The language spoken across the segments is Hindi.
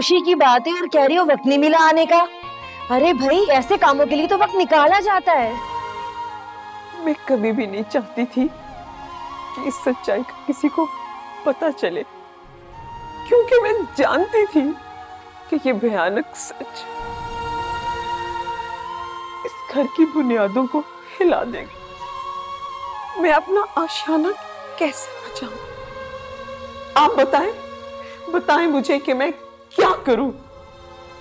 खुशी की बात है और कह रही हो वक्त नहीं मिला आने का। अरे भाई ऐसे कामों के लिए तो वक्त निकाला जाता है। मैं कभी भी नहीं चाहती थी कि इस सच्चाई का किसी को पता चले, क्योंकि मैं जानती थी कि ये भयानक सच इस घर की बुनियादों को हिला देगा। मैं अपना आशियाना कैसे बचाऊं? आप बताएं, बताएं मुझे कि मैं क्या करूं?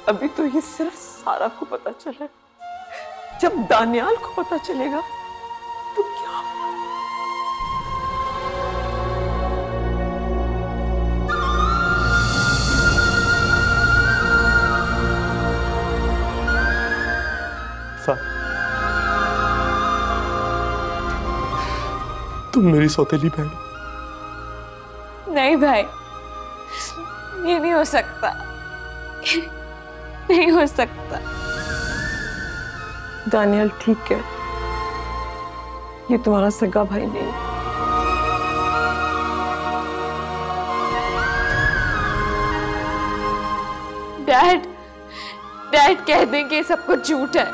अभी तो ये सिर्फ सारा को पता चला है, जब दानियाल को पता चलेगा तो क्या होगा? तुम मेरी सौतेली बहन। नहीं भाई, ये नहीं हो सकता, नहीं हो सकता। दानियल ठीक है, ये तुम्हारा सगा भाई नहीं है। डैड, डैड कह देंगे सब कुछ झूठ है।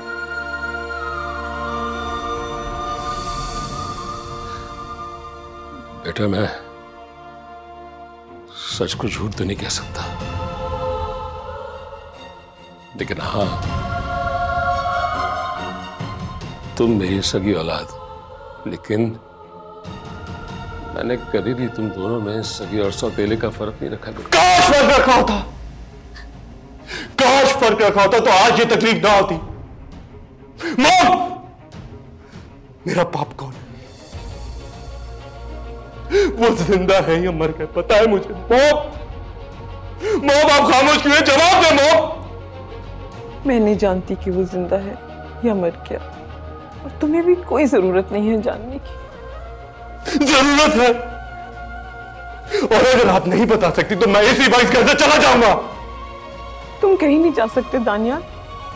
बेटा मैं सच को झूठ तो नहीं कह सकता, लेकिन हाँ तुम मेरी सगी औलाद, लेकिन मैंने कभी भी तुम दोनों में सगी और सौतेले का फर्क नहीं रखा। काश फर्क रखा होता, काश फर्क रखा होता तो आज ये तकलीफ ना होती। मॉम, मेरा पाप कौन है? वो जिंदा है या मर गया पता है मुझे। मॉम, मॉम आप खामोश क्यों हैं? जवाब दे मॉम। मैं नहीं जानती कि वो जिंदा है या मर गया, और तुम्हें भी कोई जरूरत नहीं है जानने की। जरूरत है, और अगर आप नहीं बता सकती तो मैं इसी वक्त घर से चला जाऊंगा। तुम कहीं नहीं जा सकते दानिया,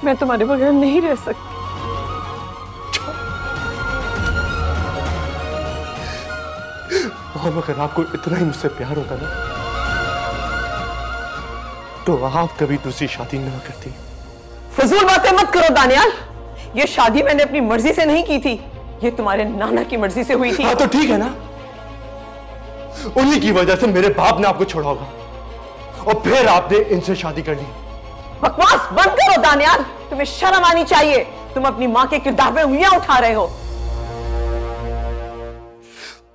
मैं तुम्हारे बगैर नहीं रह सकती। अगर आपको इतना ही मुझसे प्यार होता ना तो आप कभी दूसरी शादी ना करती। फजूल बातें मत करो दानियाल, ये शादी मैंने अपनी मर्जी से नहीं की थी, ये तुम्हारे नाना की मर्जी से हुई थी। हाँ तो ठीक है ना, उन्हीं की वजह से मेरे बाप ने आपको छोड़ा होगा और फिर आपने इनसे शादी कर ली। बकवास बंद करो दानियाल, तुम्हें शर्म आनी चाहिए। तुम अपनी माँ के किरदार में उंगलियां उठा रहे हो।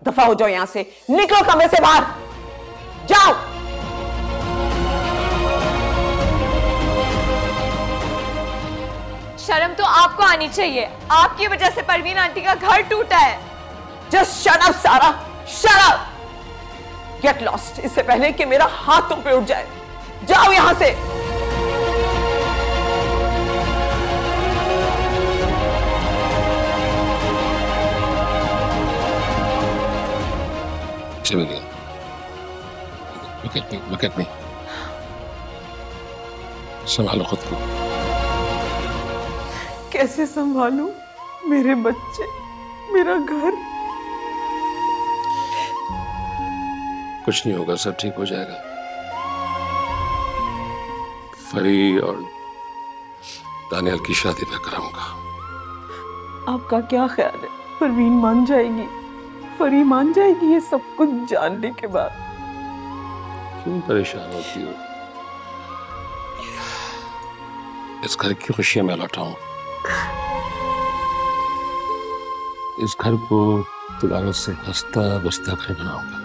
दफा हो जाओ यहां से, निकलो कमरे से बाहर, जाओ। शर्म तो आपको आनी चाहिए, आपकी वजह से परवीन आंटी का घर टूटा है। जस्ट शट अप सारा, शट अप, गेट लॉस्ट, इससे पहले कि मेरा हाथ तुम पे उठ जाए। जाओ यहां से। Look at me. संभालो खुद को। कैसे संभालूं? मेरे बच्चे, मेरा घर। कुछ नहीं होगा, सब ठीक हो जाएगा। फरी और दानियल की शादी मैं कराऊंगा। आपका क्या ख्याल है, परवीन मान जाएगी? फरी मान जाएगी ये सब कुछ जानने के बाद? क्यों परेशान होती हो? इस घर की खुशियां मैं लौटाऊं, इस घर को दोबारा से हंसता बसता घर बनाऊंगा।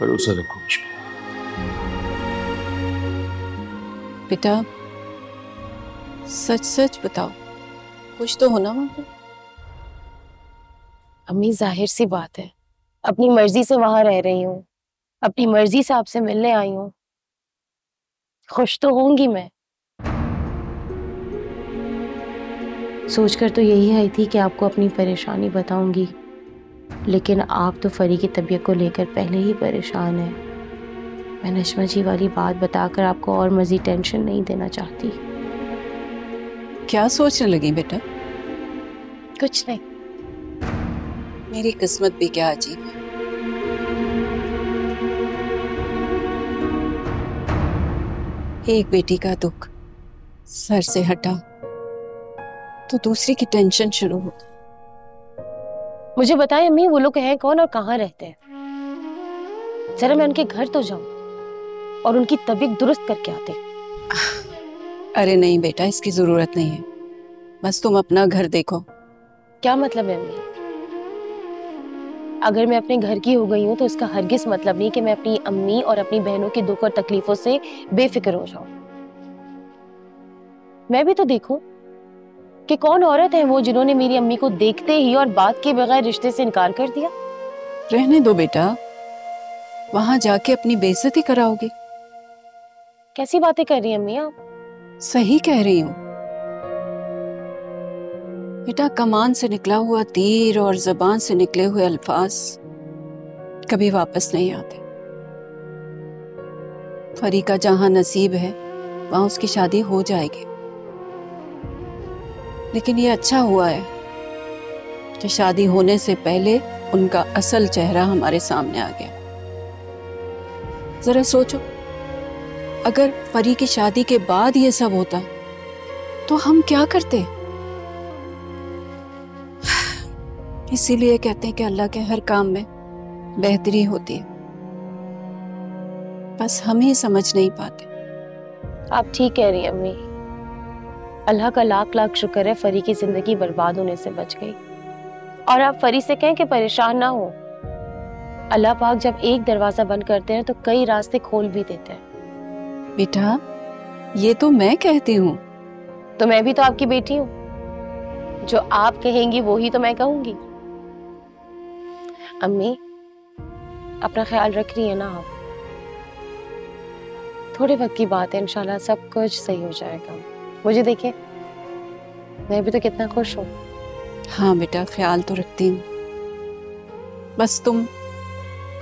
भरोसा रखो मुझ पे। बेटा सच सच बताओ, कुछ तो होना वहां पे। अम्मी जाहिर सी बात है, अपनी मर्जी से वहां रह रही हूँ, अपनी मर्जी से आपसे मिलने आई हूँ, खुश तो होंगी मैं। सोचकर तो यही आई थी कि आपको अपनी परेशानी बताऊंगी, लेकिन आप तो फरी की तबीयत को लेकर पहले ही परेशान हैं। मैं नश्मा जी वाली बात बताकर आपको और मज़ीद टेंशन नहीं देना चाहती। क्या सोचने लगी बेटा? कुछ नहीं। मेरी किस्मत भी क्या अजीब है। एक बेटी का दुख सर से हटा तो दूसरी की टेंशन शुरू हो गई। मुझे बताएं अम्मी, वो लोग हैं कौन और कहाँ रहते हैं? जरा मैं उनके घर तो जाऊं और उनकी तबीयत दुरुस्त करके आते। अरे नहीं बेटा, इसकी जरूरत नहीं है, बस तुम अपना घर देखो। क्या मतलब है अम्मी? अगर मैं अपने घर की हो गई हूँ तो इसका हरगिज मतलब नहीं कि मैं अपनी अम्मी और अपनी बहनों के दुख और तकलीफों से बेफिक्र हो जाऊं। मैं भी तो देखूं कि कौन औरत है वो जिन्होंने मेरी अम्मी को देखते ही और बात के बगैर रिश्ते से इनकार कर दिया। रहने दो बेटा, वहां जाके अपनी बेइज्जती कराओगे। कैसी बातें कर रही हैं अम्मी आप? सही कह रही हूँ बेटा, कमान से निकला हुआ तीर और जबान से निकले हुए अल्फाज कभी वापस नहीं आते। फरीका जहां नसीब है वहां उसकी शादी हो जाएगी, लेकिन ये अच्छा हुआ है कि शादी होने से पहले उनका असल चेहरा हमारे सामने आ गया। जरा सोचो, अगर फरी की शादी के बाद ये सब होता तो हम क्या करते? इसीलिए कहते हैं कि अल्लाह के हर काम में बेहतरी होती है, बस हम ही समझ नहीं पाते। आप ठीक कह रही हैं अम्मी, अल्लाह का लाख लाख शुक्र है फरी की जिंदगी बर्बाद होने से बच गई। और आप फरी से कहें कि परेशान ना हो, अल्लाह पाक जब एक दरवाजा बंद करते हैं तो कई रास्ते खोल भी देते हैं। बेटा ये तो मैं कहती हूँ। तो मैं भी तो आपकी बेटी हूँ, जो आप कहेंगी वो ही तो मैं कहूंगी। अम्मी अपना ख्याल रख रही है ना आप? थोड़े वक्त की बात है, इंशाल्लाह सब कुछ सही हो जाएगा। मुझे देखिए, मैं भी तो कितना खुश हूँ। हाँ बेटा, ख्याल तो रखती हूँ, बस तुम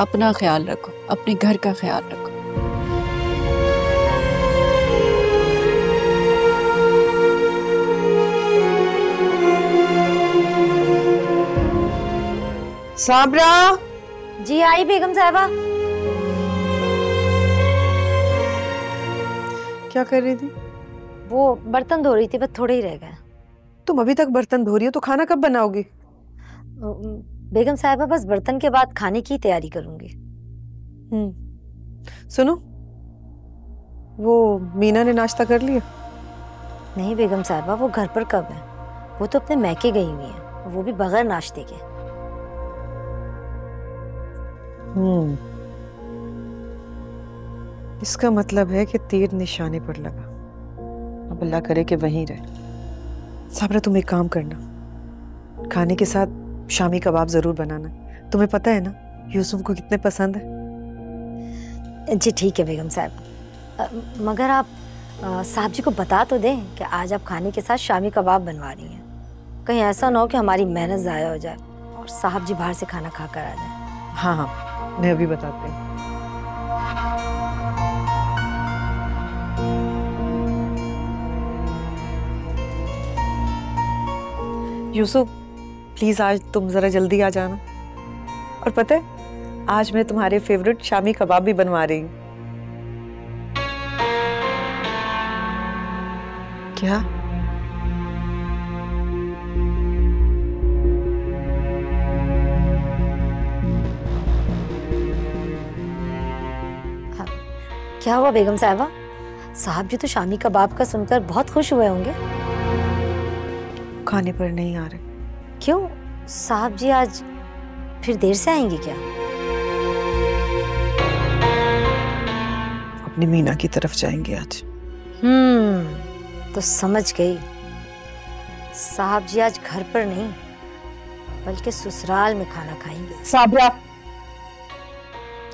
अपना ख्याल रखो, अपने घर का ख्याल रखो। साबरा जी। आई बेगम साहबा। क्या कर रही थी? वो बर्तन धो रही थी, बस थोड़े ही रह गए। तुम अभी तक बर्तन धो रही हो, तो खाना कब बनाओगी? बेगम साहिबा बस बर्तन के बाद खाने की तैयारी करूंगी। सुनो, वो मीना ने नाश्ता कर लिया? नहीं बेगम साहिबा, वो घर पर कब है? वो तो अपने मैके गई हुई है, वो भी बगैर नाश्ते के। इसका मतलब है कि तीर निशाने पर लगा, अल्लाह करे कि वहीं रहे। साबरा तुम एक काम करना, खाने के साथ शामी कबाब जरूर बनाना, तुम्हें पता है ना यूसुफ को कितने पसंद है। जी ठीक है बेगम साहब, मगर आप साहब जी को बता तो दें कि आज आप खाने के साथ शामी कबाब बनवा रही हैं, कहीं ऐसा ना हो कि हमारी मेहनत ज़ाया हो जाए और साहब जी बाहर से खाना खाकर आ जाए। हाँ हाँ, मैं अभी बताती हूँ। यूसुफ प्लीज़ आज तुम ज़रा जल्दी आ जाना, और पता है आज मैं तुम्हारे फेवरेट शामी कबाब भी बनवा रही हूँ। क्या? हाँ, क्या हुआ बेगम साहिबा? साहब जी तो शामी कबाब का सुनकर बहुत खुश हुए होंगे। खाने पर नहीं आ रहे? क्यों, साहब जी आज फिर देर से आएंगे क्या? अपनी मीना की तरफ जाएंगे आज। तो समझ गई, साहब जी आज घर पर नहीं बल्कि ससुराल में खाना खाएंगे। साबरा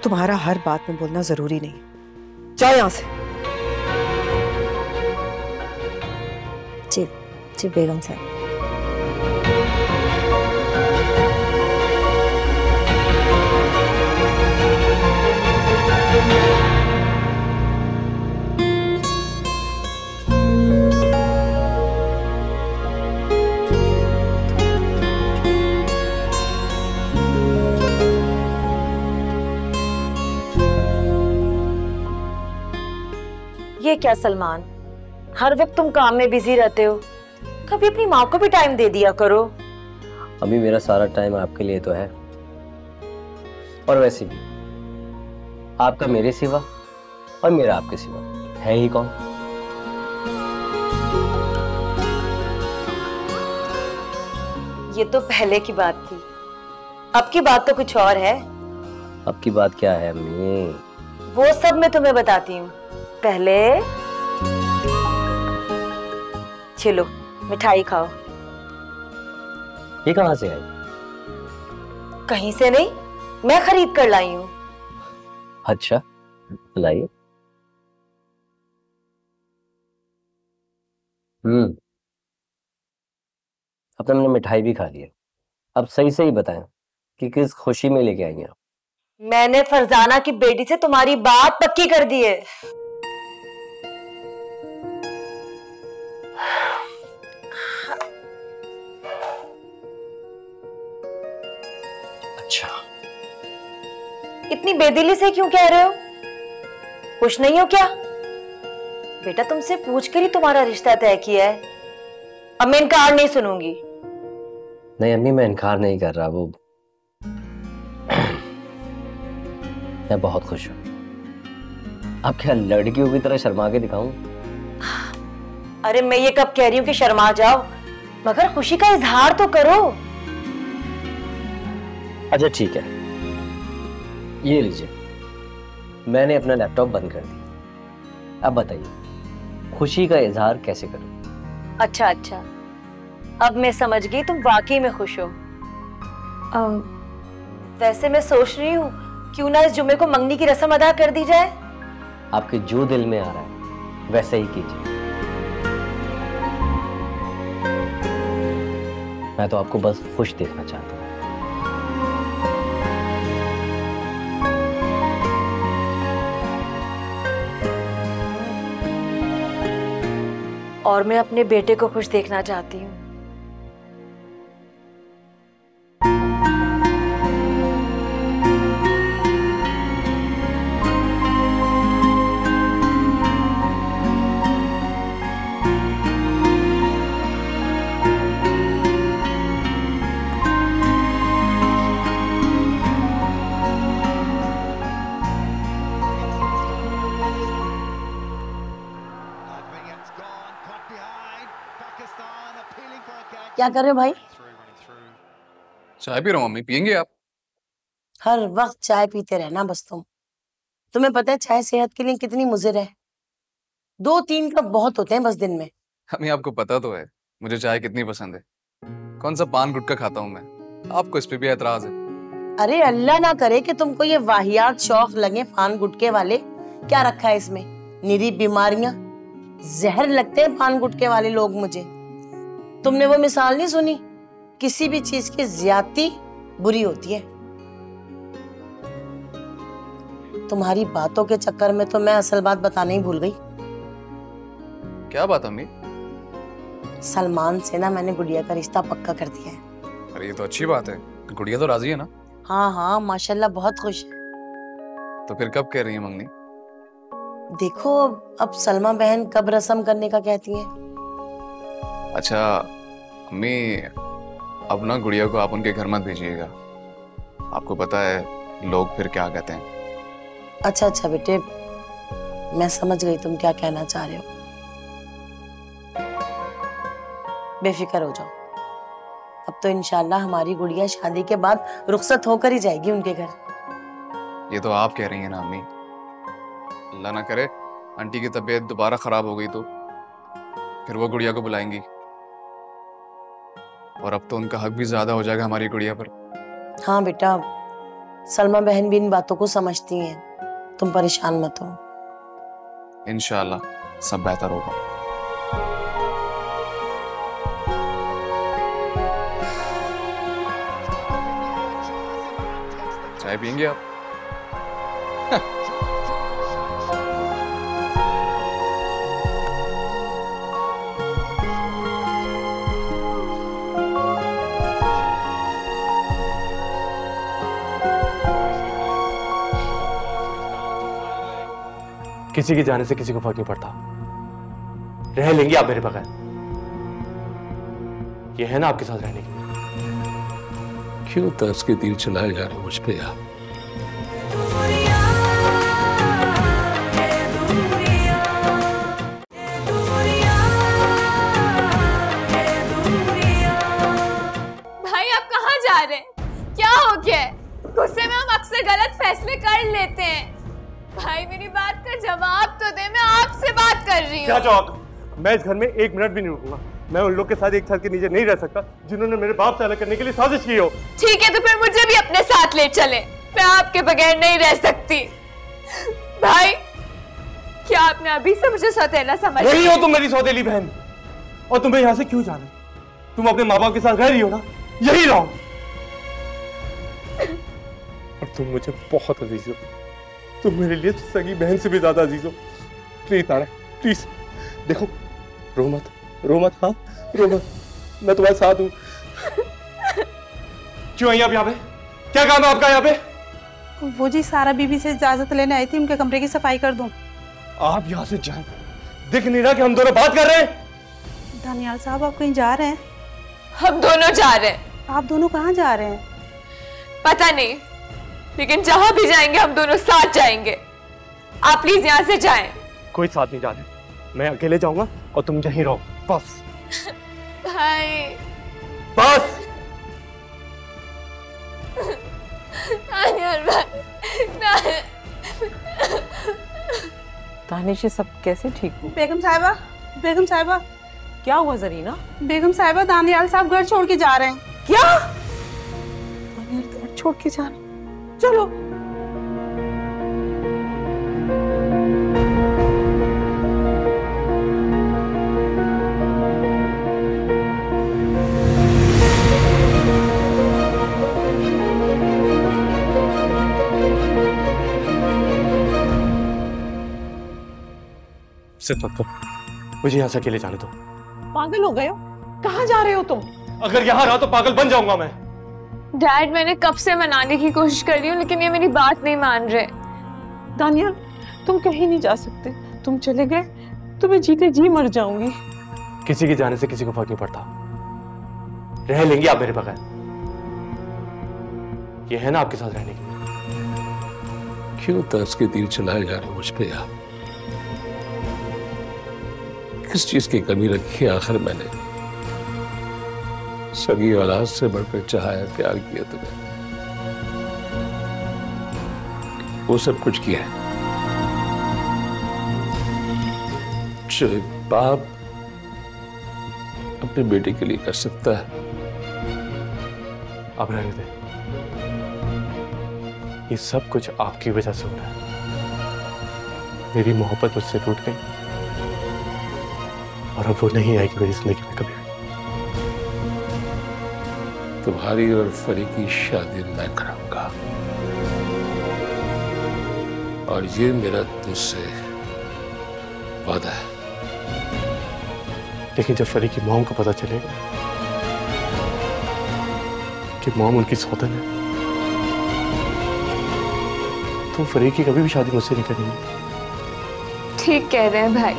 तुम्हारा हर बात में बोलना जरूरी नहीं, जाओ यहाँ से। जी जी बेगम साहब। ये क्या सलमान, हर वक्त तुम काम में बिजी रहते हो, कभी अपनी माँ को भी टाइम दे दिया करो। अभी मेरा सारा टाइम आपके लिए तो है, और वैसे भी आपका मेरे सिवा और मेरा आपके सिवा है ही कौन। ये तो पहले की बात थी, अब की बात तो कुछ और है। अब की बात क्या है अम्मी? वो सब मैं तुम्हें बताती हूँ, पहले चलो मिठाई खाओ। ये कहाँ से आई? कहीं से नहीं, मैं खरीद कर लाई हूँ। अच्छा लाइए। अब तुमने मिठाई भी खा ली है, अब सही से ही बताएं कि किस खुशी में लेके आई आप। मैंने फरजाना की बेटी से तुम्हारी बात पक्की कर दी है। अच्छा, इतनी बेदिली से क्यों कह रहे हो? खुश नहीं हो क्या? बेटा तुमसे पूछ कर ही तुम्हारा रिश्ता तय किया है, अब मैं इनकार नहीं सुनूंगी। नहीं अम्मी, मैं इनकार नहीं कर रहा, वो मैं बहुत खुश हूँ। अब क्या लड़कियों की तरह शर्मा के दिखाऊं? अरे मैं ये कब कह रही हूँ कि शर्मा जाओ, मगर खुशी का इजहार तो करो। अच्छा ठीक है, ये लीजिए, मैंने अपना लैपटॉप बंद कर दिया। अब बताइए खुशी का इजहार कैसे करूं? अच्छा अच्छा, अब मैं समझ गई, तुम वाकई में खुश हो। वैसे मैं सोच रही हूँ क्यों ना इस जुम्मे को मंगनी की रस्म अदा कर दी जाए। आपके जो दिल में आ रहा है वैसे ही कीजिए, मैं तो आपको बस खुश देखना चाहता हूँ। और मैं अपने बेटे को खुश देखना चाहती हूँ। क्या कर रहे हो भाई? चाय पी रहा हूँ मम्मी, पियेंगे आप? हर वक्त चाय पीते रहना बस तुम। तुम्हें पता है चाय सेहत के लिए कितनी मुजिर है? 2-3 कप बहुत होते हैं बस दिन में। मम्मी आपको पता तो है मुझे चाय कितनी पसंद है, कौन सा पान गुटखा खाता हूँ मैं, आपको इस पे भी एतराज है? अरे अल्लाह ना करे कि तुमको ये वाहियात शौक लगे पान गुटके वाले। क्या रखा है इसमें? निरी बीमारियां, जहर लगते हैं पान गुटके वाले लोग मुझे। तुमने वो मिसाल नहीं सुनी? किसी भी चीज की ज्यादती बुरी होती है। तुम्हारी बातों के चक्कर में तो मैं असल बात बताना ही भूल गई। क्या बात अम्मी? सलमान से ना मैंने गुड़िया का रिश्ता पक्का कर दिया है। अरे ये तो अच्छी बात है, गुड़िया तो राजी है ना? हाँ हाँ माशाल्लाह बहुत खुश है। तो फिर कब कह रही है मंगनी? देखो अब सलमा बहन कब रस्म करने का कहती है। अच्छा अम्मी, अब ना गुड़िया को आप उनके घर मत भेजिएगा, आपको पता है लोग फिर क्या कहते हैं। अच्छा अच्छा बेटे, मैं समझ गई तुम क्या कहना चाह रहे हो, बेफिक्र हो जाओ। अब तो इंशाल्लाह हमारी गुड़िया शादी के बाद रुखसत होकर ही जाएगी उनके घर। ये तो आप कह रही हैं ना अम्मी, अल्लाह ना करे आंटी की तबीयत दोबारा खराब हो गई तो फिर वो गुड़िया को बुलाएंगी, और अब तो उनका हक भी ज्यादा हो जाएगा हमारी गुड़िया पर। हाँ बेटा, सलमा बहन भी इन बातों को समझती हैं, तुम परेशान मत हो। इंशाल्लाह सब बेहतर होगा। चाय पियेंगे आप? किसी के जाने से किसी को फर्क नहीं पड़ता। रह लेंगी आप मेरे बगैर, ये है ना आपके साथ रहने की। क्यों तरस के तीर चलाए जा रहे हो मुझ पे आप? गुस्से में हम अक्सर गलत फैसले कर लेते हैं। भाई मेरी बात का जवाब तो दे, मैं आपसे बात कर रही हूँ। क्या जवाब? मैं इस घर में एक मिनट भी नहीं रुकूंगा। मैं उन लोग के साथ एक साथ के नीचे नहीं रह सकता जिन्होंने मेरे बाप से अलग करने के लिए साजिश की हो। ठीक है, तो फिर मुझे भी अपने साथ ले चले, मैं आपके बगैर नहीं रह सकती। भाई क्या आपने अभी से मुझे सौतेला समझ? यही हो तुम मेरी सौतेली बहन, और तुम्हें यहाँ से क्यों जाना? तुम अपने माँ बाप के साथ रह रही हो ना, यही रहो। और तुम मुझे बहुत अजीज हो, तुम मेरे लिए सगी बहन से भी ज्यादा अजीज हो। प्लीज तारा, प्लीज देखो, रो मत, रो मत, हाँ रो मत, मैं तुम्हारे साथ हूँ। क्यों आई आप यहाँ पे? क्या काम है आपका यहाँ पे? वो जी सारा बीबी से इजाजत लेने आई थी, उनके कमरे की सफाई कर दूँ। आप यहाँ से जाए, दिख नहीं रहा कि हम दोनों बात कर रहे हैं। दानियाल साहब आप कहीं जा रहे हैं? हम दोनों जा रहे हैं। आप दोनों कहाँ जा रहे हैं? पता नहीं, लेकिन जहां भी जाएंगे हम दोनों साथ जाएंगे। आप प्लीज यहाँ से जाएं। कोई साथ नहीं जा रहे, मैं अकेले जाऊंगा और तुम यहीं रहो, बस। भाई बस तानिश, ये सब कैसे ठीक हो? बेगम साहिबा, बेगम साहिबा। क्या हुआ जरीना? बेगम साहिबा दानियाल साहब घर छोड़ के जा रहे हैं। क्या घर छोड़ के जा रहे? चलो सिर्फ मत करो, मुझे यहाँ से अकेले जाने दो। पागल हो गए हो? कहाँ जा रहे हो तुम? अगर यहाँ रहा तो पागल बन जाऊंगा मैं। डैड मैंने कब से मनाने की कोशिश कर रही हूँ, लेकिन ये मेरी बात नहीं मान रहे। दानियाल तुम कहीं नहीं जा सकते, तुम चले गए तो मैं जीते जी मर जाऊंगी। किसी के जाने से किसी को फर्क नहीं पड़ता। रह लेंगी आप मेरे बगैर, ये है ना आपके साथ रहने की। क्यों तरस के तीर चलाए जा रहे हो मुझ पे आप? किस चीज की कमी रखी है आखिर मैंने? सगी औलाद से बढ़कर चाहा, प्यार किया तुम्हें, वो सब कुछ किया है। बाप अपने बेटे के लिए कर सकता है, आप रहने दें। ये सब कुछ आपकी वजह से हो रहा है। मेरी मोहब्बत मुझसे टूट गई और अब वो नहीं आएगी मेरी जिंदगी में कभी। तुम्हारी और फरी की शादी मैं कराऊंगा, और ये मेरा तुझसे वादा है। लेकिन जब फरी की मॉम को पता चलेगा कि मॉम उनकी सौतन है, तो फरी की कभी भी शादी मुझसे नहीं करेंगी। ठीक कह रहे हैं भाई,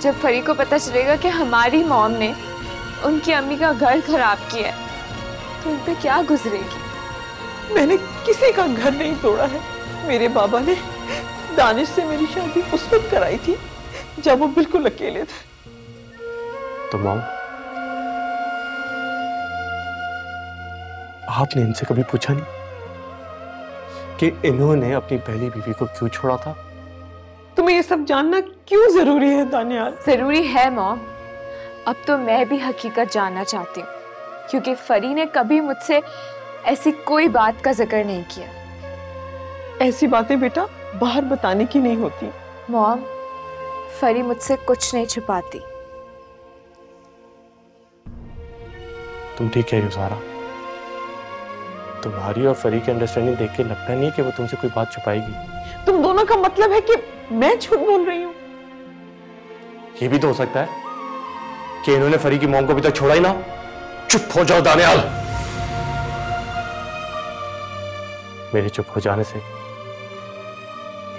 जब फरी को पता चलेगा कि हमारी मॉम ने उनकी अम्मी का घर खराब किया है, उन पे क्या गुजरेगी। मैंने किसी का घर नहीं तोड़ा है। मेरे बाबा ने दानिश से मेरी शादी उस वक्त कराई थी जब वो बिल्कुल अकेले थे। तो मॉम, आपने इनसे कभी पूछा नहीं कि इन्होंने अपनी पहली बीवी को क्यों छोड़ा था? तुम्हें ये सब जानना क्यों जरूरी है दानियाल? जरूरी है मॉम, अब तो मैं भी हकीकत जानना चाहती हूँ, क्योंकि फरी ने कभी मुझसे ऐसी कोई बात का जिक्र नहीं किया। ऐसी बातें बेटा बाहर बताने की नहीं होती। मॉम, फरी मुझसे कुछ नहीं छुपाती। तुम ठीक कह रही हो सारा, तुम्हारी और फरी की अंडरस्टैंडिंग देख के लगता नहीं कि वो तुमसे कोई बात छुपाएगी। तुम दोनों का मतलब है कि मैं झूठ बोल रही हूँ? ये भी तो हो सकता है कि इन्होंने फरी की मॉम को अभी तक छोड़ा ही ना। चुप हो जाओ दानियाल, मेरे चुप हो जाने से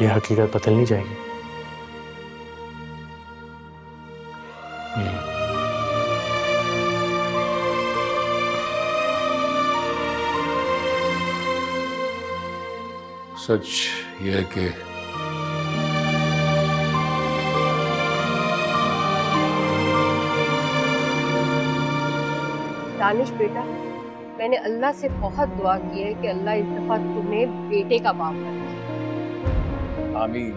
यह हकीकत बदल नहीं जाएगी। सच यह है कि दानिश बेटा, मैंने अल्लाह से बहुत दुआ की है कि अल्लाह इस दफा तुम्हें बेटे का बाप बना। आमीन,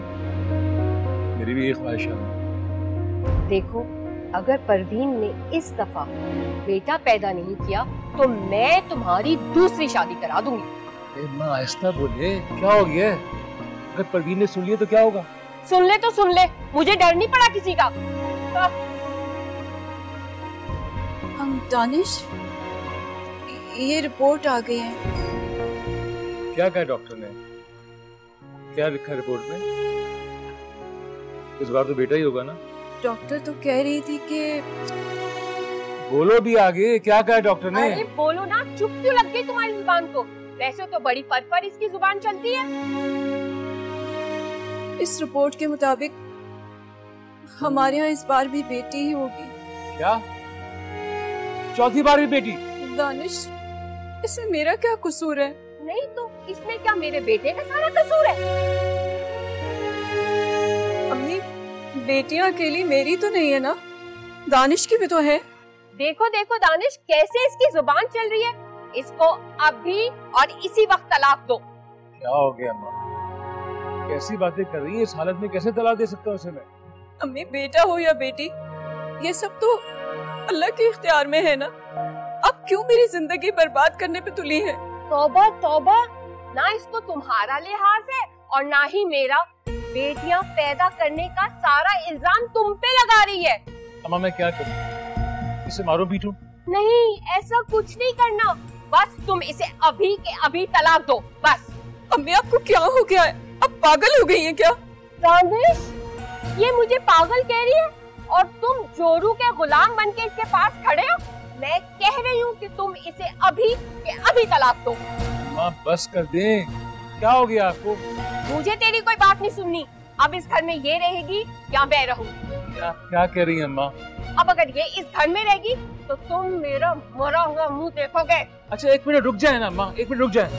मेरी भी ये ख्वाहिश है। देखो, अगर परवीन ने इस दफा बेटा पैदा नहीं किया तो मैं तुम्हारी दूसरी शादी करा दूंगी। माँ आहिस्ता बोले, क्या हो गया? अगर परवीन ने सुन लिया तो क्या होगा? सुन ले तो सुन ले, मुझे डर नहीं पड़ा किसी का। दानिश, ये रिपोर्ट आ गई है। क्या कहा डॉक्टर ने? क्या लिखा रिपोर्ट में? इस बार तो बेटा ही होगा ना? डॉक्टर तो कह रही थी कि बोलो भी आगे, क्या कहा डॉक्टर ने? अरे बोलो ना, चुप क्यों लग गई तुम्हारी जुबान को? वैसे तो बड़ी फटफट इसकी जुबान चलती है। इस रिपोर्ट के मुताबिक हमारे यहाँ इस बार भी बेटी ही होगी। क्या? चौथी बार भी बेटी? दानिश, इसमें मेरा क्या कसूर है? नहीं तो इसमें क्या मेरे बेटे का सारा कसूर है? अम्मी, बेटियां अकेली मेरी तो नहीं है ना, दानिश की भी तो है। देखो देखो दानिश, कैसे इसकी जुबान चल रही है। इसको अभी और इसी वक्त तलाक दो। क्या हो गया अम्मा, कैसी बातें कर रही है? इस हालत में कैसे तलाक दे सकता हूँ उसे मैं? अम्मी, बेटा हो या बेटी, ये सब तो अल्लाह के इख्तियार में है ना। अब क्यों मेरी जिंदगी बर्बाद करने पे तुली है? तौबा तौबा, ना इसको तुम्हारा लिहाज है और ना ही मेरा। बेटियां पैदा करने का सारा इल्जाम तुम पे लगा रही है। अम्मा, मैं क्या करूं? इसे मारो पीटूं? नहीं, ऐसा कुछ नहीं करना। बस तुम इसे अभी के अभी तलाक दो। बस। अम्मी, आपको क्या हो गया है? अब पागल हो गई है क्या? दानिश, ये मुझे पागल कह रही है और तुम जोरू के गुलाम बनके इसके पास खड़े हो? मैं कह रही हूँ कि तुम इसे अभी के अभी तलाक दो। माँ, बस कर दें। क्या हो गया आपको? मुझे तेरी कोई बात नहीं सुननी। अब इस घर में ये रहेगी या मैं रहूँगी? क्या कह रही हैं अम्मा? अब अगर ये इस घर में रहेगी तो तुम मेरा मरा हुआ मुँह देखोगे। अच्छा, एक मिनट रुक जाए ना अम्मा, एक मिनट रुक जाए।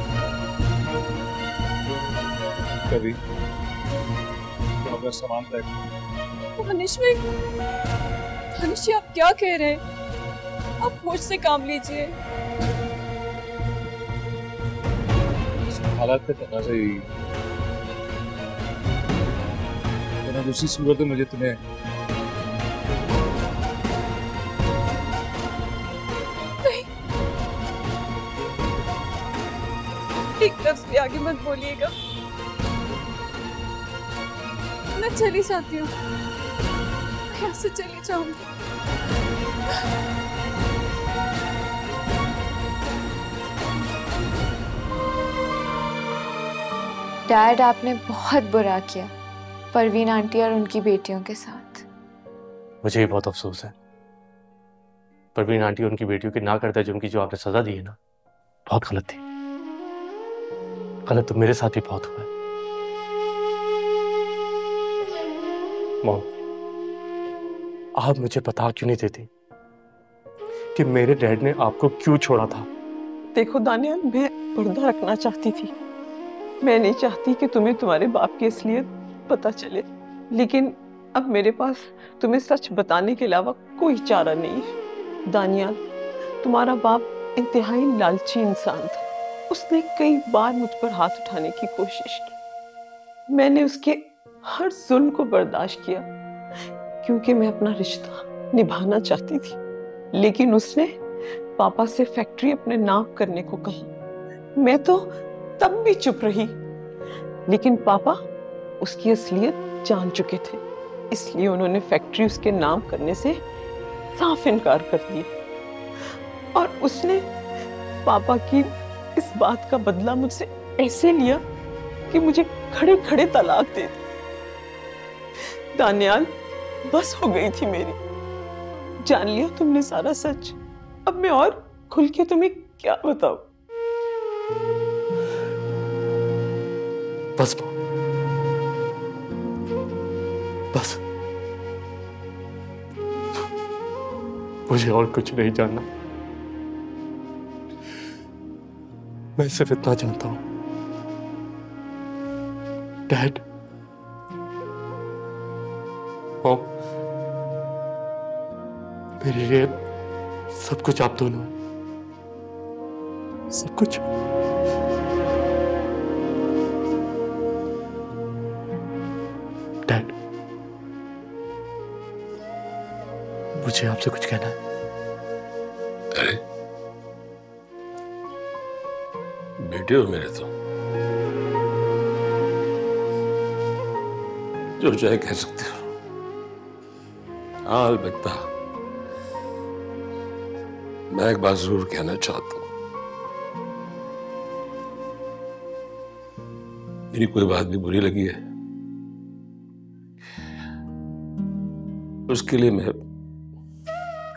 कभी सामान दानिश, आप क्या कह रहे हैं? आप मुझसे काम लीजिए। हालात का तकाजा यही है, तो दूसरी सूरत में मुझे तुम्हें नहीं। एक लफ्ज भी आगे मत बोलिएगा, मैं चली जाती हूँ, से चली जाऊंगी। डैड, आपने बहुत बुरा किया परवीन आंटी और उनकी बेटियों के साथ। मुझे भी बहुत अफसोस है। परवीन आंटी उनकी बेटियों के ना करते जुर्म की जो आपने सजा दी है ना, बहुत गलत थी। गलत तो मेरे साथ भी बहुत हुआ है। मॉम, आप मुझे बता क्यों नहीं देती कि मेरे डैड ने आपको क्यों छोड़ा था? देखो दानिया, मैं पर्दा रखना चाहती थी। मैं नहीं चाहती कि तुम्हें तुम्हारे बाप की असलियत पता चले, लेकिन अब मेरे पास तुम्हें सच बताने के अलावा कोई चारा नहीं है। दानिया, तुम्हारा बाप इंतहाई लालची इंसान था। उसने कई बार मुझ पर हाथ उठाने की कोशिश की। मैंने उसके हर जुल्म को बर्दाश्त किया क्योंकि मैं अपना रिश्ता निभाना चाहती थी, लेकिन उसने पापा से फैक्ट्री अपने नाम करने को कहा। मैं तो तब भी चुप रही, लेकिन पापा उसकी असलियत जान चुके थे, इसलिए उन्होंने फैक्ट्री उसके नाम करने से साफ इनकार कर दिया। और उसने पापा की इस बात का बदला मुझसे ऐसे लिया कि मुझे खड़े खड़े तलाक दे दी। दानियाल, बस हो गई थी मेरी। जान लिया तुमने सारा सच। अब मैं और खुल के तुम्हें क्या बताऊं? बस बस मुझे और कुछ नहीं जानना। मैं सिर्फ इतना जानता हूं, डैड मॉम, मेरे लिए सब कुछ आप दोनों, सब कुछ। डैड, मुझे आपसे कुछ कहना है। अरे बेटे हो मेरे, तो जो चाहे कह सकते हो। हाँ, अलबत्ता मैं एक बात जरूर कहना चाहता हूं, मेरी कोई बात भी बुरी लगी है उसके लिए मैं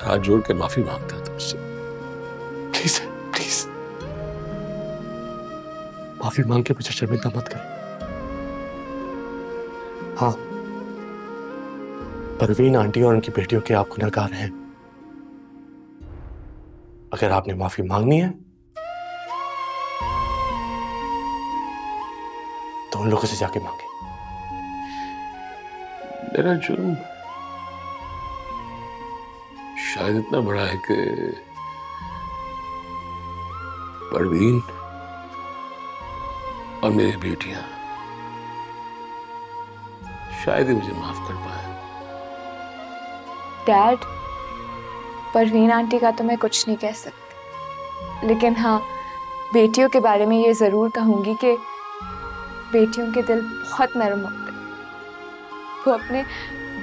हाथ जोड़ के माफी मांगता हूं तुमसे। प्लीज प्लीज माफी मांग के मुझे शर्मिंदा मत करें। हाँ, परवीन आंटी और उनकी बेटियों के आप गुनहगार हैं। अगर आपने माफी मांगनी है तो उन लोगों से जाके मांगे। मेरा जुर्म शायद इतना बड़ा है कि परवीन और मेरी बेटियां शायद ही मुझे माफ कर पाए। डैड, परवीन आंटी का तो मैं कुछ नहीं कह सकती, लेकिन हाँ बेटियों के बारे में ये ज़रूर कहूँगी कि बेटियों के दिल बहुत नरम होते हैं। वो अपने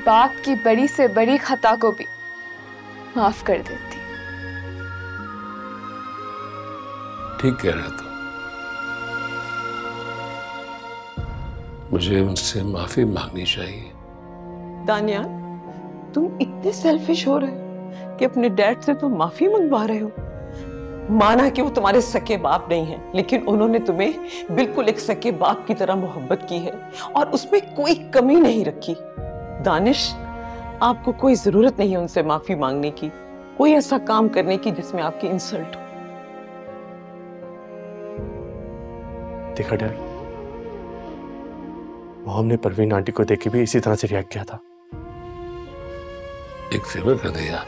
बाप की बड़ी से बड़ी खता को भी माफ कर देती। ठीक कह रहा तू, मुझे उनसे माफी मांगनी चाहिए। दानिया, तुम इतने सेल्फिश हो रहे हो कि अपने डैड से तुम माफी मंगवा रहे हो। माना कि वो तुम्हारे सके बाप नहीं हैं, लेकिन उन्होंने तुम्हें बिल्कुल एक सके बाप की तरह मोहब्बत की है और उसमें कोई कमी नहीं रखी। दानिश, आपको कोई जरूरत नहीं है उनसे माफी मांगने की, कोई ऐसा काम करने की जिसमें आपकी इंसल्ट हो। देखा डैड, मॉम ने परवीन आंटी को देख के भी इसी तरह से रिएक्ट किया था। एक फेवर कर दिया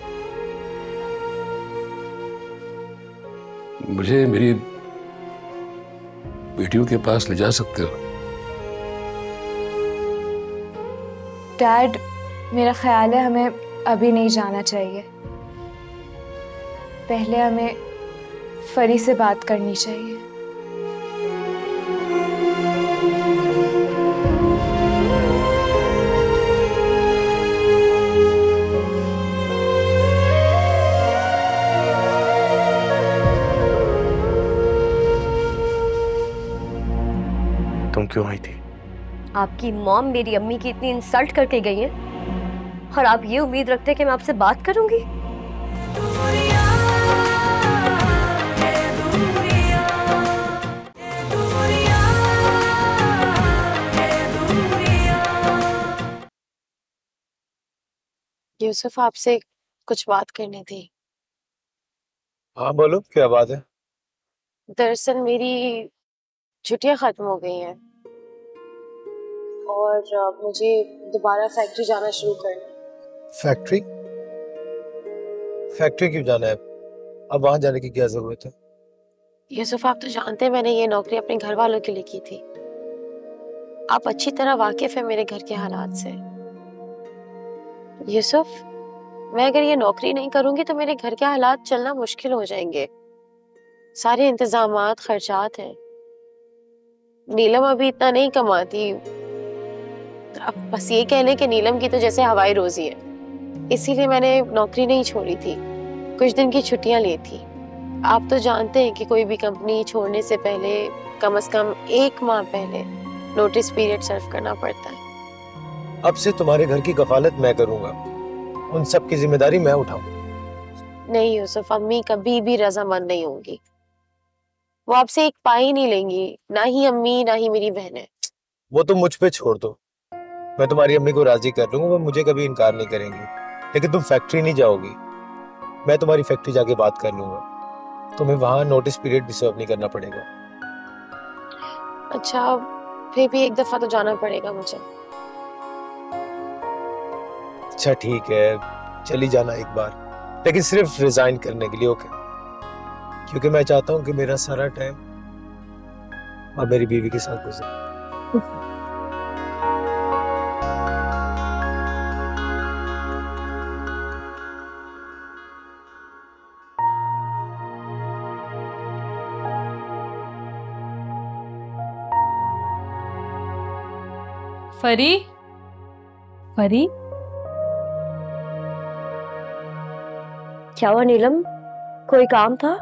मुझे, मेरी बेटियों के पास ले जा सकते हो। डैड, मेरा ख्याल है हमें अभी नहीं जाना चाहिए, पहले हमें फरी से बात करनी चाहिए। तुम क्यों आई थी? आपकी मॉम मेरी अम्मी की इतनी इंसल्ट करके गई है और आप ये उम्मीद रखते हैं कि मैं आपसे बात करूंगी? यूसुफ, आपसे कुछ बात करनी थी। हाँ बोलो, क्या बात है? दरअसल मेरी छुट्टियां खत्म हो गई हैं और मुझे दोबारा फैक्ट्री जाना शुरू करना है। फैक्ट्री? फैक्ट्री क्यों जाना है? अब वहां जाने की क्या जरूरत है? यूसुफ, आप तो जानते हैं मैंने ये नौकरी अपने घर वालों के लिए की थी। आप अच्छी तरह वाकिफ हैं मेरे घर के हालात से। यूसुफ, मैं अगर ये नौकरी नहीं करूंगी तो मेरे घर के हालात चलना मुश्किल हो जाएंगे। सारे इंतजामात, खर्चात हैं। नीलम अभी इतना नहीं कमाती। अब बस ये कह लें कि नीलम की तो जैसे हवाई रोजी है, इसीलिए मैंने नौकरी नहीं छोड़ी थी, कुछ दिन की छुट्टियां ली थी। आप तो जानते हैं कि कोई भी कंपनी छोड़ने से पहले कम से कम 1 माह पहले नोटिस पीरियड सर्व करना पड़ता है। अब से तुम्हारे घर की कफालत मैं करूंगा, उन सब की जिम्मेदारी मैं उठाऊंगा। नहीं यूसुफ, अम्मी कभी भी रजामंद नहीं होंगी, वो आपसे एक पाई नहीं लेंगी, ना ही अम्मी ना ही मेरी बहनें। वो तो मुझ पे छोड़ दो, मैं तुम्हारी अम्मी को राजी कर लूंगा, वो मुझे कभी इनकार नहीं करेंगी। लेकिन तुम फैक्ट्री नहीं जाओगी, मैं तुम्हारी फैक्ट्री जाके बात कर लूंगा, तुम्हें वहाँ नोटिस पीरियड भी सर्व नहीं करना पड़ेगा। अच्छा, फिर भी एक दफा तो जाना पड़ेगा मुझे। अच्छा ठीक है, चली जाना एक बार, लेकिन सिर्फ रिजाइन करने के लिए, ओके? क्योंकि मैं चाहता हूँ कि मेरा सारा टाइम अब मेरी बीवी के साथ गुजरे। फरी, फरी, क्या हुआ नीलम? कोई काम था?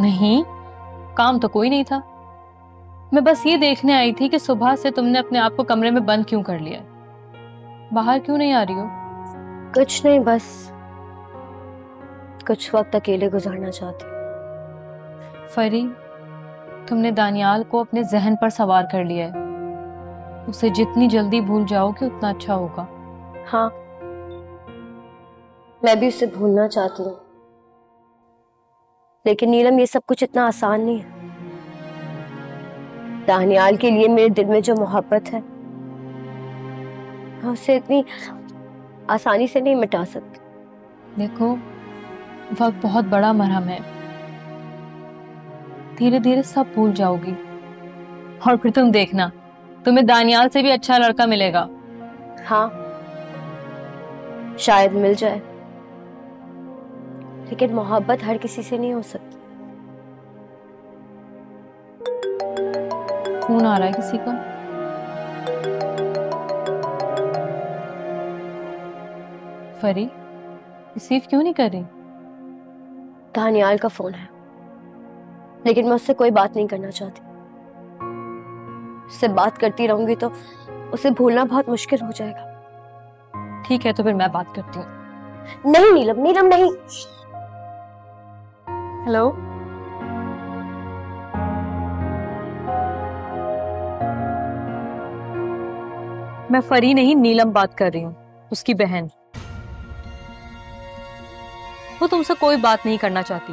नहीं, काम तो कोई नहीं था। मैं बस ये देखने आई थी कि सुबह से तुमने अपने आप को कमरे में बंद क्यों कर लिया है? बाहर क्यों नहीं आ रही हो? कुछ नहीं, बस कुछ वक्त अकेले गुजारना चाहती। फरी, तुमने दानियाल को अपने जहन पर सवार कर लिया है। उसे जितनी जल्दी भूल जाओगे उतना अच्छा होगा। हाँ, मैं भी उसे भूलना चाहती हूँ, लेकिन नीलम ये सब कुछ इतना आसान नहीं है। दानियाल के लिए मेरे दिल में जो मोहब्बत है, मैं उसे इतनी आसानी से नहीं मिटा सकती। देखो, वक्त बहुत बड़ा मरहम है, धीरे धीरे सब भूल जाओगी और फिर तुम देखना तुम्हें दानियाल से भी अच्छा लड़का मिलेगा। हाँ, शायद मिल जाए, लेकिन मोहब्बत हर किसी से नहीं हो सकती। फोन आ रहा है किसी का। फरी, रिसीव क्यों नहीं कर रही? दानियाल का फोन है, लेकिन मैं उससे कोई बात नहीं करना चाहती। उससे बात करती रहूंगी तो उसे भूलना बहुत मुश्किल हो जाएगा। ठीक है, तो फिर मैं बात करती हूँ। नहीं नीलम, नीलम नहीं। हेलो, मैं फरी नहीं, नीलम बात कर रही हूँ, उसकी बहन। वो तुमसे कोई बात नहीं करना चाहती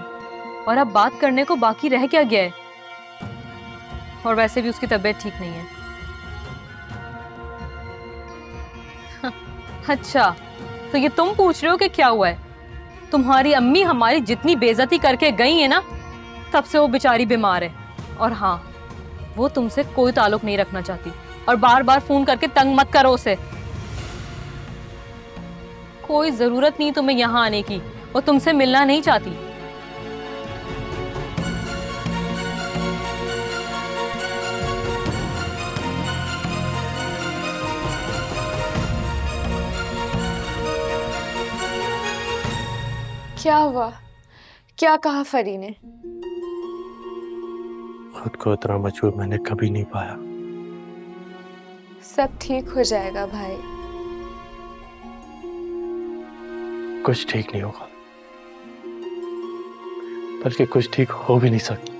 और अब बात करने को बाकी रह क्या गया है? और वैसे भी उसकी तबीयत ठीक नहीं है। अच्छा, तो ये तुम पूछ रहे हो कि क्या हुआ है? तुम्हारी अम्मी हमारी जितनी बेइज्जती करके गई है ना, तब से वो बेचारी बीमार है। और हाँ, वो तुमसे कोई ताल्लुक नहीं रखना चाहती और बार बार फोन करके तंग मत करो उसे। कोई जरूरत नहीं तुम्हें यहाँ आने की, वो तुमसे मिलना नहीं चाहती। क्या हुआ? क्या कहा फरी ने? खुद को इतना मजबूर मैंने कभी नहीं पाया। सब ठीक हो जाएगा भाई। कुछ ठीक नहीं होगा, बल्कि कुछ ठीक हो भी नहीं सकता।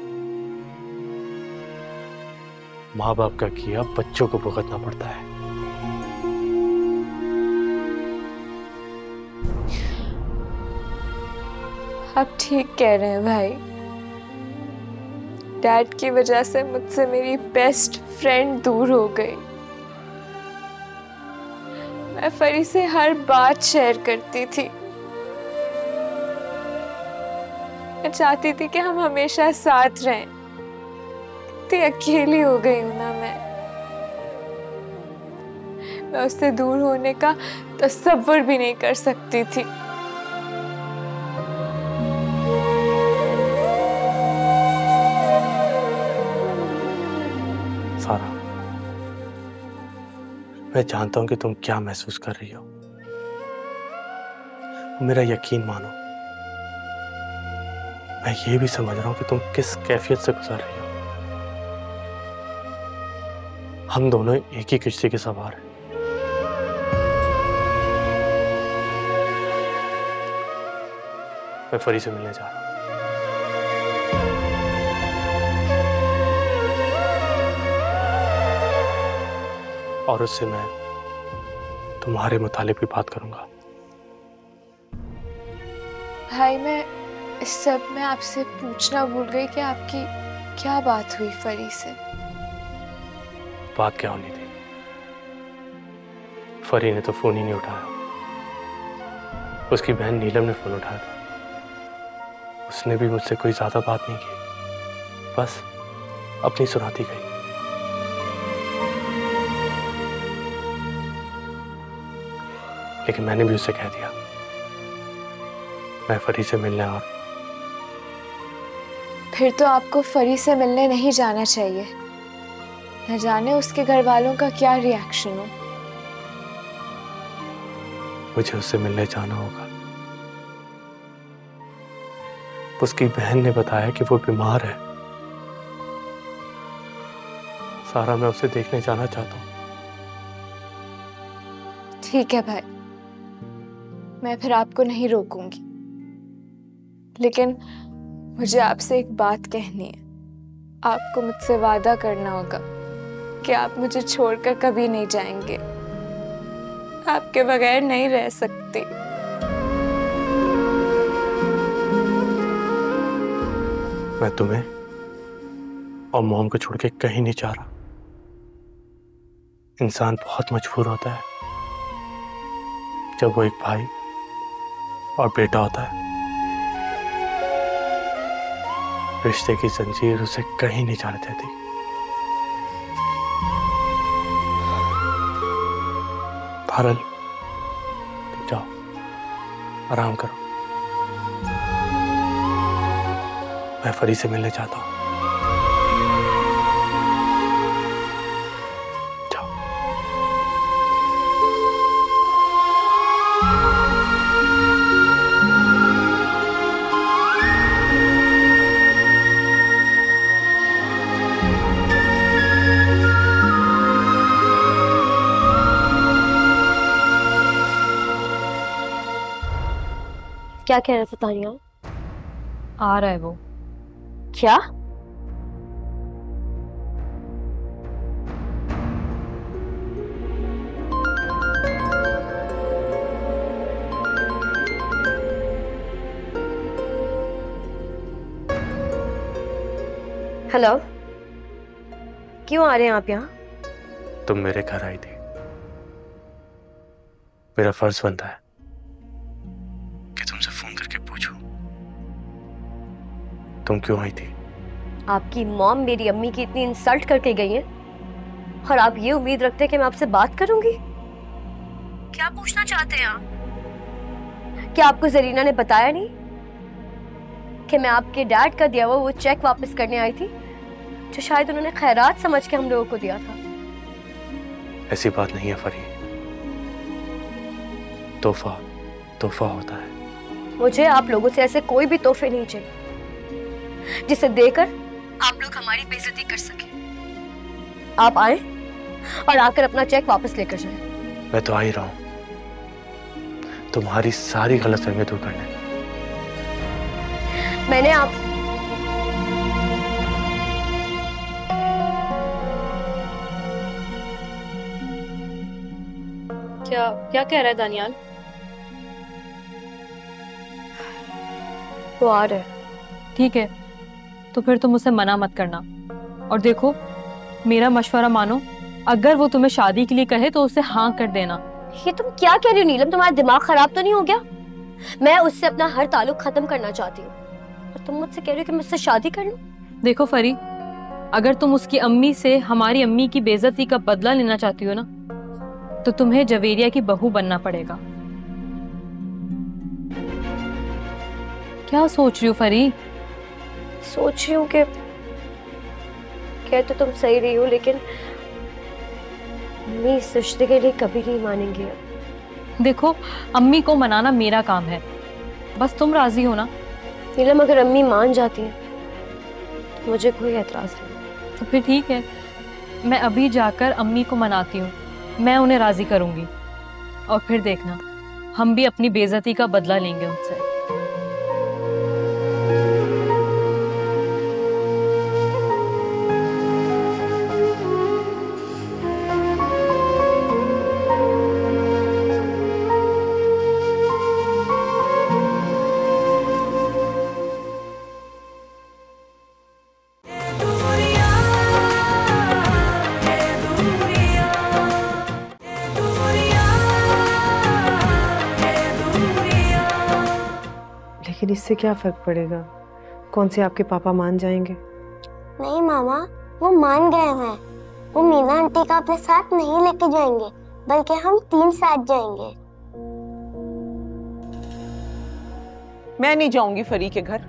माँ बाप का किया बच्चों को भुगतना पड़ता है। आप ठीक कह रहे हैं भाई। डैड की वजह से मुझसे मेरी बेस्ट फ्रेंड दूर हो गई। मैं फरी से हर बात शेयर करती थी। मैं चाहती थी कि हम हमेशा साथ रहें। इतनी अकेली हो गई हूँ ना मैं उससे दूर होने का तसव्वुर भी नहीं कर सकती थी। मैं जानता हूं कि तुम क्या महसूस कर रही हो, मेरा यकीन मानो। मैं ये भी समझ रहा हूं कि तुम किस कैफियत से गुजर रही हो। हम दोनों एक ही किश्ती के सवार हैं। मैं फरी से मिलने जा रहा हूं। और उससे मैं तुम्हारे मुतालिब भी बात करूंगा। भाई, मैं इस सब में आपसे पूछना भूल गई कि आपकी क्या बात हुई फरी से। बात क्या होनी थी? फरी ने तो फोन ही नहीं उठाया। उसकी बहन नीलम ने फोन उठाया था। उसने भी मुझसे कोई ज्यादा बात नहीं की, बस अपनी सुनाती गई। लेकिन मैंने भी उससे कह दिया मैं फरी से मिलने आ रहा हूं। फिर तो आपको फरी से मिलने नहीं जाना चाहिए। न जाने उसके घर वालों का क्या रिएक्शन हो। मुझे उससे मिलने जाना होगा। उसकी बहन ने बताया कि वो बीमार है। सारा, मैं उसे देखने जाना चाहता हूँ। ठीक है भाई, मैं फिर आपको नहीं रोकूंगी, लेकिन मुझे आपसे एक बात कहनी है। आपको मुझसे वादा करना होगा कि आप मुझे छोड़कर कभी नहीं जाएंगे। आपके बगैर नहीं रह सकती। मैं तुम्हें और मॉम को छोड़ के कहीं नहीं जा रहा। इंसान बहुत मजबूर होता है जब वो एक भाई और बेटा होता है। रिश्ते की जंजीर उसे कहीं नहीं जाने देती। भारल, तुम जाओ, आराम करो। मैं फरी से मिलने जाता हूँ। क्या कह रहा था तानिया? आ रहा है वो। क्या? हेलो, क्यों आ रहे हैं आप यहाँ? तुम मेरे घर आई थी, मेरा फर्ज बनता है तुम क्यों आई थी। आपकी मॉम मेरी अम्मी की इतनी इंसल्ट करके गई है और आप ये उम्मीद रखते हैं कि मैं आपसे बात करूंगी? क्या पूछना चाहते हैं आप? क्या आपको जरीना ने बताया नहीं कि मैं आपके डैड का दिया हुआ वो चेक वापस करने आई थी, जो शायद उन्होंने खैरात समझ के हम लोगों को दिया था? ऐसी बात नहीं है फरी। तोहफा तोहफा होता है। मुझे आप लोगों से ऐसे कोई भी तोहफे नहीं चाहिए जिसे देकर आप लोग हमारी बेइज्जती कर सके। आप आए और आकर अपना चेक वापस लेकर जाएं। मैं तो आ ही रहा हूं तुम्हारी सारी गलतफहमी दूर करने। मैंने आप क्या क्या कह रहा है दानियाल? वो आ रहा है। ठीक है, तो फिर तुम उसे मना मत करना। और देखो, मेरा मशवरा मानो, अगर वो तुम्हें शादी के लिए कहे तो उसे हाँ कर देना। ये तुम क्या कह रही हो नीलम? तुम्हारा दिमाग खराब तो नहीं हो गया? मैं उससे अपना हर ताल्लुक खत्म करना चाहती हूँ और तुम मुझसे कह रही हो कि मैं उससे शादी कर लूँ? देखो फरी, अगर तुम उसकी अम्मी से हमारी अम्मी की बेइज्जती का बदला लेना चाहती हो ना, तो तुम्हें जवेरिया की बहू बनना पड़ेगा। क्या सोच रही हो फरी? सोच रही हूँ कि कह तो तुम सही रही हो, लेकिन अम्मी इस रिश्ते के लिए कभी नहीं मानेंगे। देखो, अम्मी को मनाना मेरा काम है, बस तुम राजी हो ना। नीलम, अगर अम्मी मान जाती हैं मुझे कोई एतराज नहीं। तो फिर ठीक है, मैं अभी जाकर अम्मी को मनाती हूँ। मैं उन्हें राजी करूँगी और फिर देखना हम भी अपनी बेइज्जती का बदला लेंगे उनसे। आखिर इससे क्या फर्क पड़ेगा? कौन से आपके पापा मान जाएंगे? नहीं मामा, वो मान गए हैं। वो मीना आंटी का अपने साथ नहीं लेके जाएंगे, बल्कि हम तीन साथ जाएंगे। मैं नहीं जाऊंगी फरी के घर।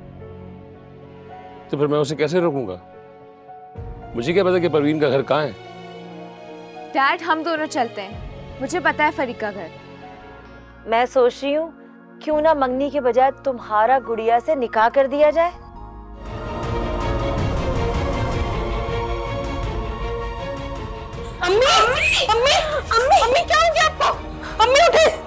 तो फिर मैं उसे कैसे रोकूंगा? मुझे क्या पता कि परवीन का घर कहाँ है? डैड, हम दोनों चलते हैं, मुझे पता है फरी का घर। मैं सोच रही हूँ क्यों ना मंगनी के बजाय तुम्हारा गुड़िया से निकाह कर दिया जाए। अम्मी, अम्मी, अम्मी, अम्मी क्या हो गया आपको? अम्मी उठे।